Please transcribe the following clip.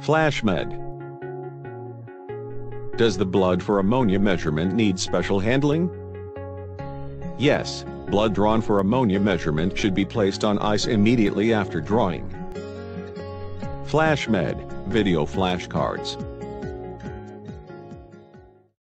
Flash Med. Does the blood for ammonia measurement need special handling? Yes, blood drawn for ammonia measurement should be placed on ice immediately after drawing. Flash Med, video flashcards.